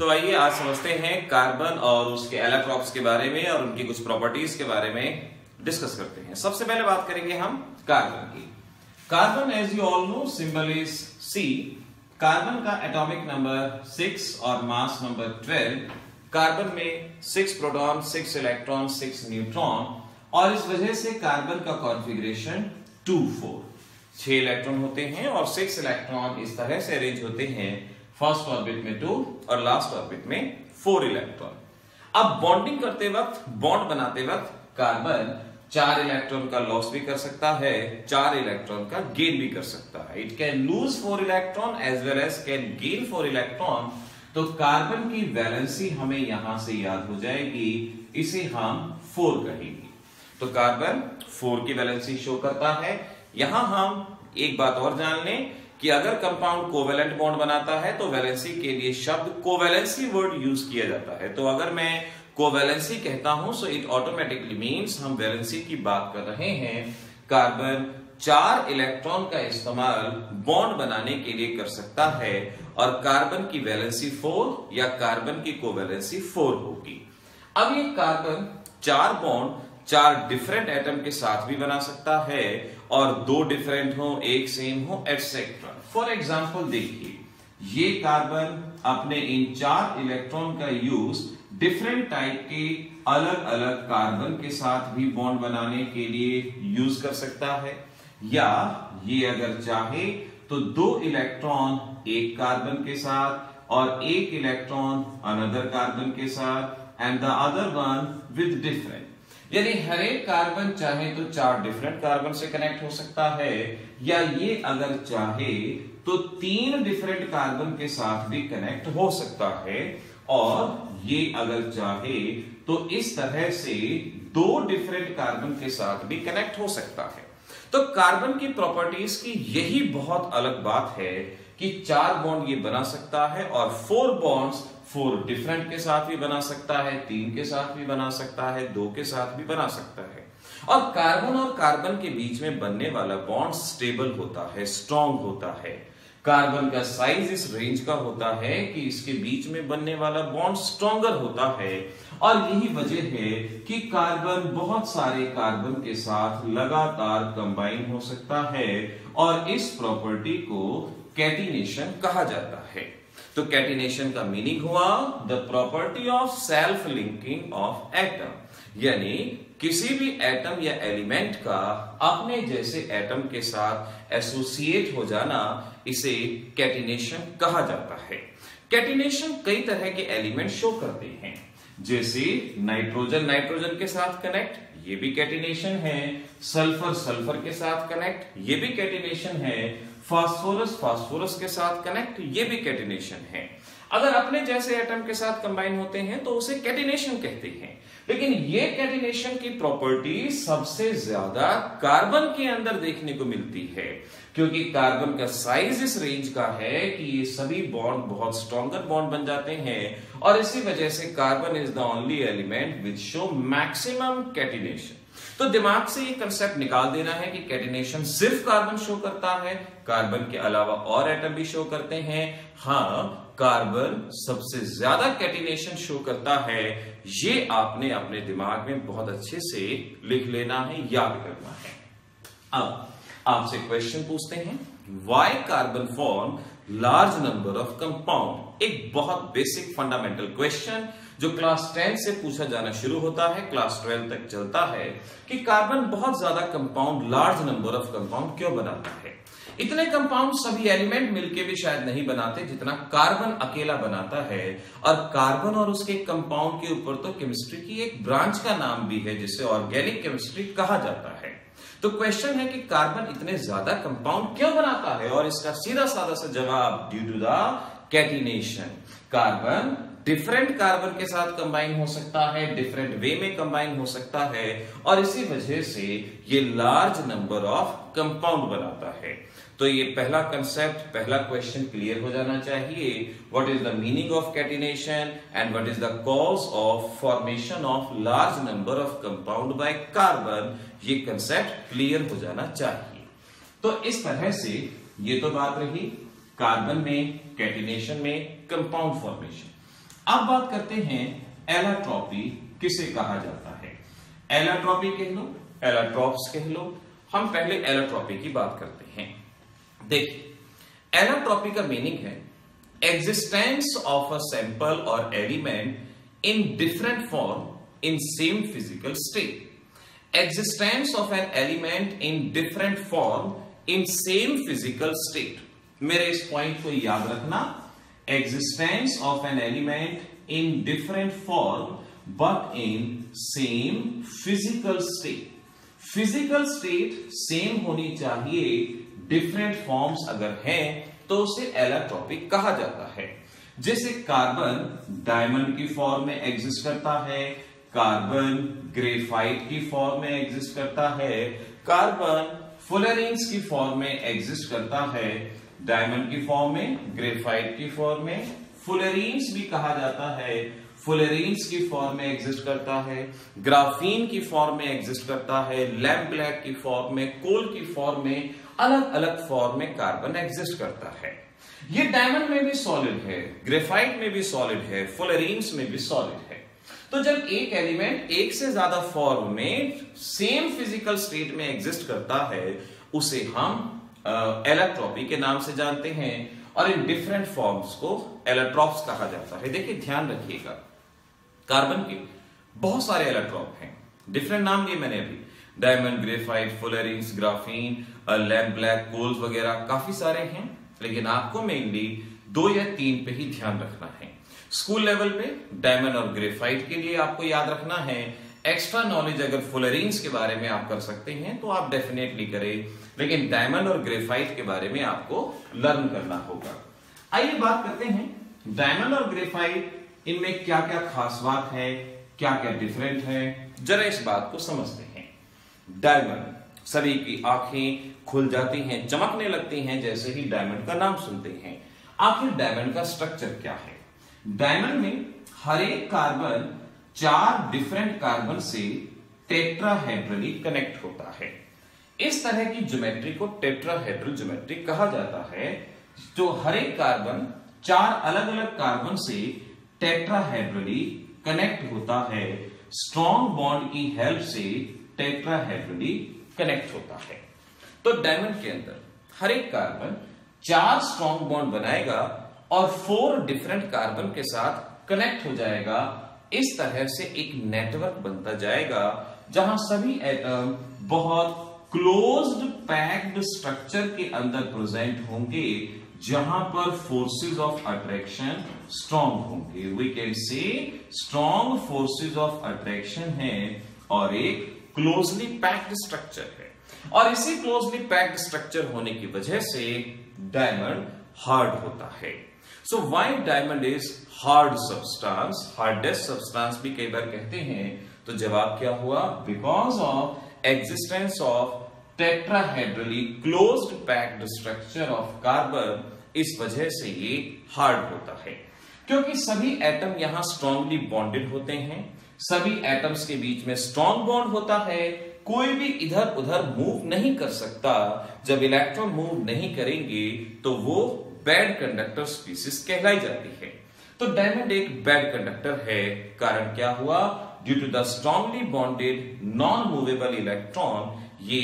तो आइए आज समझते हैं कार्बन और उसके एलाक्रोप्स के बारे में और उनकी कुछ प्रॉपर्टीज के बारे में डिस्कस करते हैं। सबसे पहले बात करेंगे हम कार्बन की। Carbon as you all know symbol is C. Carbon का एटॉमिक नंबर 6 और मास नंबर 12। कार्बन में 6 प्रोटॉन, 6 इलेक्ट्रॉन, 6 न्यूट्रॉन और इस वजह से कार्बन का कॉन्फ़िगरेशन 2-4, 6 इलेक्ट्रॉन होते हैं और 6 इलेक्ट्रॉन इस तरह से अरेंज होते हैं, फर्स्ट ऑर्बिट में 2 और लास्ट ऑर्बिट में 4 इलेक्ट्रॉन। अब बॉन्डिंग करते वक्त, बॉन्ड बनाते वक्त कार्बन 4 इलेक्ट्रॉन का लॉस भी कर सकता है, 4 इलेक्ट्रॉन का गेन भी कर सकता है। It can lose 4 electron as well as can gain 4 electron. तो कार्बन की वैलेंसी हमें यहां से याद हो जाएगी, इसे हम 4 कहेंगे। तो कार्बन 4 की वैलेंसी शो करता है। यहां हम एक बात और जान लें कि अगर कंपाउंड कोवेलेंट बॉन्ड बनाता है तो वैलेंसी के लिए शब्द कोवेलेंसी वर्ड यूज किया जाता है। तो अगर मैं कोवेलेंसी कहता हूं सो इट ऑटोमेटिकली मींस हम वैलेंसी की बात कर रहे हैं। कार्बन 4 इलेक्ट्रॉन का इस्तेमाल बॉन्ड बनाने के लिए कर सकता है और कार्बन की वैलेंसी 4 या कार्बन की कोवेलेंसी 4 होगी। अब ये कार्बन 4 बॉन्ड 4 डिफरेंट एटम के साथ भी बना सकता है और 2 डिफरेंट हो, 1 सेम हो, एटसेट्रा। फॉर एग्जाम्पल देखिए, ये कार्बन अपने इन 4 इलेक्ट्रॉन का यूज डिफरेंट टाइप के अलग अलग कार्बन के साथ भी बॉन्ड बनाने के लिए यूज कर सकता है, या ये अगर चाहे तो 2 इलेक्ट्रॉन एक कार्बन के साथ और 1 इलेक्ट्रॉन अनदर कार्बन के साथ and the other one with different. यानी हर एक कार्बन चाहे तो 4 डिफरेंट कार्बन से कनेक्ट हो सकता है, या ये अगर चाहे तो 3 डिफरेंट कार्बन के साथ भी कनेक्ट हो सकता है, और ये अगर चाहे तो इस तरह से 2 डिफरेंट कार्बन के साथ भी कनेक्ट हो सकता है। तो कार्बन की प्रॉपर्टीज की यही बहुत अलग बात है कि 4 बॉन्ड ये बना सकता है और 4 बॉन्ड्स 4 डिफरेंट के साथ भी बना सकता है, 3 के साथ भी बना सकता है, 2 के साथ भी बना सकता है। और कार्बन के बीच में बनने वाला बॉन्ड स्टेबल होता है, स्ट्रॉन्ग होता है। कार्बन का साइज इस रेंज का होता है कि इसके बीच में बनने वाला बॉन्ड स्ट्रॉन्गर होता है, और यही वजह है कि कार्बन बहुत सारे कार्बन के साथ लगातार कंबाइन हो सकता है और इस प्रॉपर्टी को कैटिनेशन कहा जाता है। तो कैटिनेशन का मीनिंग हुआ the property of self linking of atom, यानी किसी भी एटम या एलिमेंट का अपने जैसे एटम के साथ एसोसिएट हो जाना, इसे कैटिनेशन कहा जाता है। कैटिनेशन कई तरह के एलिमेंट शो करते हैं, जैसे नाइट्रोजन नाइट्रोजन के साथ कनेक्ट, ये भी कैटिनेशन है। सल्फर सल्फर के साथ कनेक्ट, ये भी कैटिनेशन है। फास्फोरस फास्फोरस के साथ कनेक्ट, ये भी कैटिनेशन है। अगर अपने जैसे एटम के साथ कंबाइन होते हैं तो उसे कैटिनेशन कहते हैं। लेकिन ये कैटिनेशन की प्रॉपर्टी सबसे ज्यादा कार्बन के अंदर देखने को मिलती है, क्योंकि कार्बन का साइज इस रेंज का है कि ये सभी बॉन्ड बहुत स्ट्रॉन्गर बॉन्ड बन जाते हैं, और इसी वजह से carbon is the only element which show maximum catenation. तो दिमाग से ये कंसेप्ट निकाल देना है कि कैटिनेशन सिर्फ कार्बन शो करता है, कार्बन के अलावा और एटम भी शो करते हैं। हाँ, कार्बन सबसे ज्यादा कैटिनेशन शो करता है, ये आपने अपने दिमाग में बहुत अच्छे से लिख लेना है, याद करना है। अब आपसे क्वेश्चन पूछते हैं, why carbon form large number of compound. एक बहुत बेसिक फंडामेंटल क्वेश्चन जो क्लास 10 से पूछा जाना शुरू होता है, क्लास 12 तक चलता है, कि कार्बन बहुत ज्यादा compound, large number of compound क्यों बनाता है। इतने कंपाउंड सभी एलिमेंट मिलके भी शायद नहीं बनाते जितना कार्बन अकेला बनाता है, और कार्बन और उसके कंपाउंड के ऊपर तो केमिस्ट्री की एक ब्रांच का नाम भी है जिसे ऑर्गेनिक केमिस्ट्री कहा जाता है। तो क्वेश्चन है कि कार्बन इतने ज्यादा कंपाउंड क्यों बनाता है, और इसका सीधा साधा सा जवाब, due to the catenation. Carbon different carbon के साथ कंबाइन हो सकता है, डिफरेंट वे में कंबाइन हो सकता है, और इसी वजह से ये लार्ज नंबर ऑफ कंपाउंड बनाता है। तो ये पहला कंसेप्ट, पहला क्वेश्चन क्लियर हो जाना चाहिए, what is the meaning of catenation and what is the cause of formation of large number of compound by carbon. ये कंसेप्ट क्लियर हो जाना चाहिए। तो इस तरह से ये तो बात रही कार्बन में, कैटिनेशन में, कंपाउंड फॉर्मेशन। अब बात करते हैं एलाट्रॉपी किसे कहा जाता है। एलाट्रॉपी कह लो, एलाट्रॉप्स कह लो, हम पहले एलाट्रॉपी की बात करते हैं। देखिए एलाट्रॉपी का मीनिंग है एग्जिस्टेंस ऑफ अ सैंपल और element in different form in same physical state. Existence of an element in different form in same physical state. मेरे इस पॉइंट को याद रखना, existence of an element in different form but in same physical state. Physical state same होनी चाहिए, different forms अगर हैं तो उसे एलाट्रॉपिक कहा जाता है। जैसे कार्बन डायमंड की फॉर्म में एग्जिस्ट करता है, कार्बन ग्रेफाइट की फॉर्म में एग्जिस्ट करता है, कार्बन फ्लोरीन्स की फॉर्म में एग्जिस्ट करता है। डायमंड की फॉर्म में, ग्रेफाइट की फॉर्म में, फ्लोरीन्स भी कहा जाता है, फ्लोरीन्स की फॉर्म में एग्जिस्ट करता है, ग्राफीन की फॉर्म में एग्जिस्ट करता है, लैम्प ब्लैक की फॉर्म में, कोल की फॉर्म में, अलग अलग फॉर्म में कार्बन एग्जिस्ट करता है। ये डायमंड में भी सॉलिड है, ग्रेफाइट में भी सॉलिड है, फ्लोरीन्स में भी सॉलिड है। तो जब एक एलिमेंट एक से ज्यादा फॉर्म में सेम फिजिकल स्टेट में एग्जिस्ट करता है उसे हम एलाट्रॉपी के नाम से जानते हैं और इन डिफरेंट फॉर्म्स को एलाट्रॉप्स कहा जाता है। देखिए ध्यान रखिएगा, कार्बन के बहुत सारे एलाट्रॉप हैं, डिफरेंट नाम लिए मैंने अभी, diamond, graphite, fullerenes, graphene, lamp black, coals वगैरह काफी सारे हैं, लेकिन आपको मेनली दो या तीन पे ही ध्यान रखना है। स्कूल लेवल पे डायमंड और ग्रेफाइट के लिए आपको याद रखना है। एक्स्ट्रा नॉलेज अगर फ्लोरीन्स के बारे में आप कर सकते हैं तो आप डेफिनेटली करें, लेकिन डायमंड और ग्रेफाइट के बारे में आपको लर्न करना होगा। आइए बात करते हैं डायमंड और ग्रेफाइट, इनमें क्या क्या खास बात है, क्या क्या डिफरेंट है, जरा इस बात को समझते हैं। डायमंड, सभी की आंखें खुल जाती हैं, चमकने लगती हैं जैसे ही डायमंड का नाम सुनते हैं। आखिर डायमंड का स्ट्रक्चर क्या है। डायमंड में हर एक कार्बन चार डिफरेंट कार्बन से टेट्राहेड्रली कनेक्ट होता है। इस तरह की ज्योमेट्री को टेट्राहेड्रल ज्योमेट्री कहा जाता है, जो हर एक कार्बन चार अलग अलग कार्बन से टेट्राहेड्रली कनेक्ट होता है, स्ट्रॉन्ग बॉन्ड की हेल्प से टेट्राहेड्रली कनेक्ट होता है। तो डायमंड के अंदर हर एक कार्बन चार स्ट्रॉन्ग बॉन्ड बनाएगा और फोर डिफरेंट कार्बन के साथ कनेक्ट हो जाएगा। इस तरह से एक नेटवर्क बनता जाएगा जहां सभी एटम बहुत क्लोज्ड पैक्ड स्ट्रक्चर के अंदर प्रेजेंट होंगे, जहां पर फोर्सेस ऑफ अट्रैक्शन स्ट्रॉन्ग होंगे। We can say strong forces of attraction है और एक क्लोजली पैक्ड स्ट्रक्चर है, और इसी क्लोजली पैक्ड स्ट्रक्चर होने की वजह से डायमंड हार्ड होता है। So why diamond is hard substance, hardest substance भी कई बार कहते हैं। तो जवाब क्या हुआ, because of existence of tetrahedrally closed packed structure of carbon, इस वजह से ये हार्ड होता है। क्योंकि सभी एटम यहां स्ट्रांगली बॉन्डेड होते हैं, सभी एटम्स के बीच में स्ट्रांग बॉन्ड होता है, कोई भी इधर उधर मूव नहीं कर सकता। जब इलेक्ट्रॉन मूव नहीं करेंगे तो वो बैड कंडक्टर स्पीसीज कहलाई जाती है। तो डायमंड एक बैड कंडक्टर है। कारण क्या हुआ, due to the strongly bonded non movable electron ये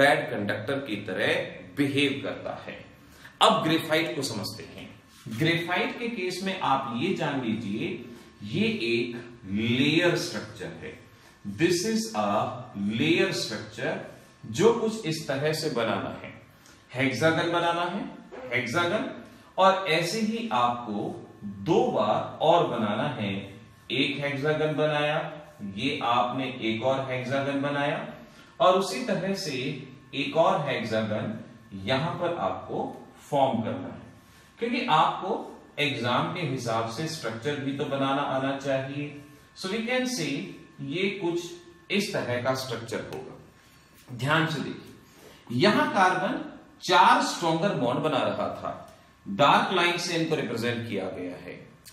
बैड कंडक्टर की तरह बिहेव करता है। अब ग्रेफाइट को समझते हैं। ग्रेफाइट के केस में आप ये जान लीजिए ये एक लेयर स्ट्रक्चर है, this is a layer structure, जो कुछ इस तरह से बनाना है, हेक्सागन बनाना है, हेक्सागन, और ऐसे ही आपको दो बार और बनाना है। एक हेक्सागन बनाया, ये आपने एक और हेक्सागन बनाया, और उसी तरह से एक और हेक्सागन यहां पर आपको फॉर्म करना है, क्योंकि आपको एग्जाम के हिसाब से स्ट्रक्चर भी तो बनाना आना चाहिए। सो वी कैन से ये कुछ इस तरह का स्ट्रक्चर होगा। ध्यान से देखिए, यहां कार्बन चार स्ट्रॉन्गर बॉन्ड बना रहा था, डार्क लाइन से इनको रिप्रेजेंट किया गया है।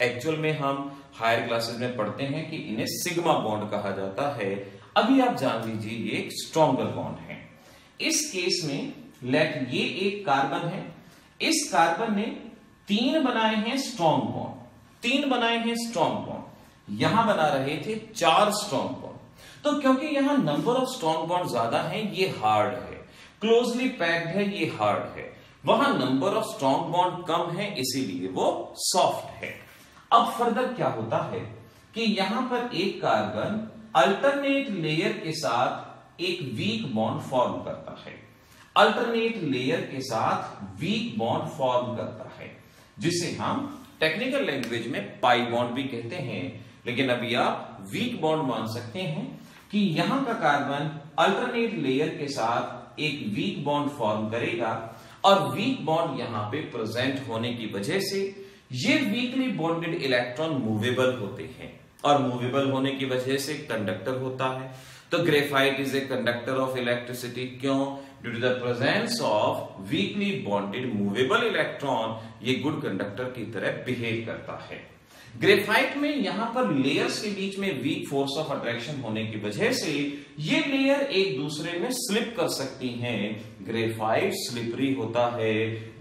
एक्चुअल में हम हायर क्लासेस में पढ़ते हैं कि इन्हें सिग्मा बॉन्ड कहा जाता है। अभी आप जान लीजिए ये एक स्ट्रॉन्गर बॉन्ड है। इस केस में लेट ये एक कार्बन है, इस कार्बन ने तीन बनाए हैं स्ट्रॉन्ग बॉन्ड, तीन बनाए हैं स्ट्रॉन्ग बॉन्ड, यहां बना रहे थे चार स्ट्रॉन्ग बॉन्ड। तो क्योंकि यहां नंबर ऑफ स्ट्रॉन्ग बॉन्ड ज्यादा है ये हार्ड है, क्लोजली पैक्ड है ये हार्ड है, वहां नंबर ऑफ स्ट्रॉन्ग बॉन्ड कम है इसीलिए वो सॉफ्ट है। अब फर्दर क्या होता है कि यहां पर एक कार्बन अल्टरनेट लेयर के साथ एक वीक बॉन्ड फॉर्म करता है, अल्टरनेट लेयर के साथ वीक बॉन्ड फॉर्म करता है, जिसे हम टेक्निकल लैंग्वेज में पाई बॉन्ड भी कहते हैं, लेकिन अभी आप वीक बॉन्ड मान सकते हैं कि यहां का कार्बन अल्टरनेट लेयर के साथ एक वीक बॉन्ड फॉर्म करेगा और वीक बॉन्ड यहां पे प्रेजेंट होने की वजह से ये वीकली बॉन्डेड इलेक्ट्रॉन मूवेबल होते हैं और मूवेबल होने की वजह से कंडक्टर होता है। तो graphite is a conductor of electricity, क्यों? Due to the presence of weakly bonded movable electron ये गुड कंडक्टर की तरह बिहेव करता है। ग्रेफाइट में यहां पर लेयर्स के बीच में वीक फोर्स ऑफ अट्रैक्शन होने की वजह से ये लेयर एक दूसरे में स्लिप कर सकती हैं। ग्रेफाइट स्लिपरी होता है,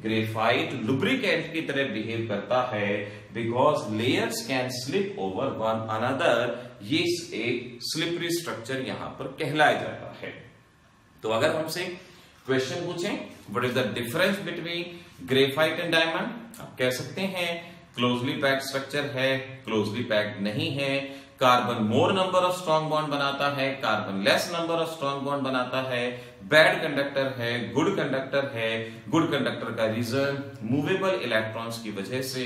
ग्रेफाइट लुब्रिकेंट की तरह बिहेव करता है, because layers can slip over one another, ये एक स्लिपरी स्ट्रक्चर यहां पर कहलाया जाता है। तो अगर हमसे क्वेश्चन पूछें what is the difference between graphite and diamond, आप कह सकते हैं क्लोजली पैक्ड स्ट्रक्चर है, क्लोजली पैक्ड नहीं है, carbon more number of strong bond बनाता है, carbon less number of strong bond बनाता है, बैड कंडक्टर है, गुड कंडक्टर है। गुड कंडक्टर का रीजन मूवेबल इलेक्ट्रॉन्स की वजह से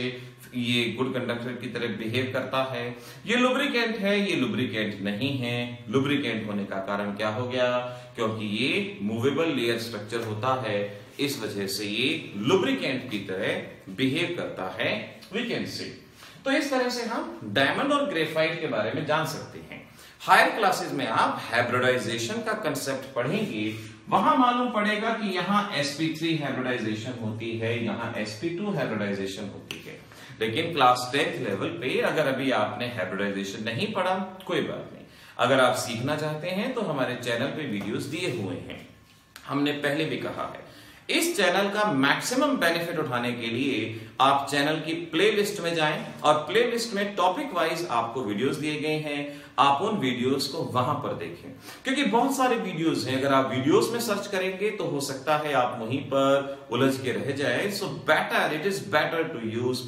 ये गुड कंडक्टर की तरह बिहेव करता है। ये लुब्रिकेंट है, ये लुब्रिकेंट नहीं है, लुब्रिकेंट होने का कारण क्या हो गया? क्योंकि ये मूवेबल लेयर स्ट्रक्चर होता है, इस वजह से ये लुब्रिकेंट की तरह बिहेव करता है, वी कैन से। तो इस तरह से हम डायमंड और ग्रेफाइट के बारे में जान सकते हैं। हायर क्लासेस में आप हाइब्रिडाइजेशन का कंसेप्ट पढ़ेंगे, वहां मालूम पड़ेगा कि यहां sp3 हाइब्रिडाइजेशन होती है, यहां sp2 हाइब्रिडाइजेशन होती है। लेकिन क्लास 10th लेवल पे अगर अभी आपने हाइब्रिडाइजेशन नहीं पढ़ा कोई बात नहीं, अगर आप सीखना चाहते हैं तो हमारे चैनल पे वीडियोस दिए हुए हैं। हमने पहले भी कहा है इस चैनल का मैक्सिमम बेनिफिट उठाने के लिए आप चैनल की प्लेलिस्ट में जाएं और प्लेलिस्ट में टॉपिक वाइज आपको वीडियोस दिए गए हैं, आप उन वीडियोस को वहां पर देखें, क्योंकि बहुत सारे वीडियोस हैं। अगर आप वीडियोस में सर्च करेंगे तो हो सकता है आप वहीं पर उलझ के रह जाएं। So better it is better to use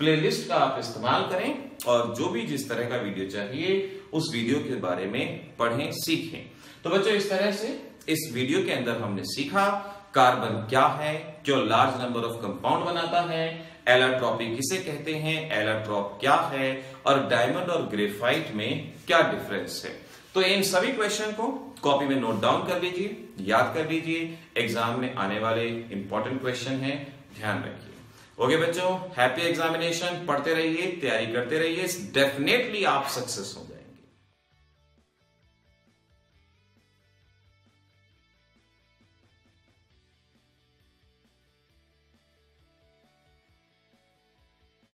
playlist का आप इस्तेमाल करें और जो भी जिस तरह का वीडियो चाहिए उस वीडियो के बारे में पढ़ें, सीखें। तो बच्चों इस तरह से इस वीडियो के अंदर हमने सीखा कार्बन क्या है, क्यों लार्ज नंबर ऑफ कंपाउंड बनाता है, एलाट्रोपी किसे कहते हैं, एलाट्रोप क्या है और डायमंड और ग्रेफाइट में क्या डिफरेंस है। तो इन सभी क्वेश्चन को कॉपी में नोट डाउन कर लीजिए, याद कर लीजिए, एग्जाम में आने वाले इंपॉर्टेंट क्वेश्चन हैं, ध्यान रखिए। ओके बच्चों, हैप्पी एग्जामिनेशन, पढ़ते रहिए, तैयारी करते रहिए, डेफिनेटली आप सक्सेस हो जाएंगे।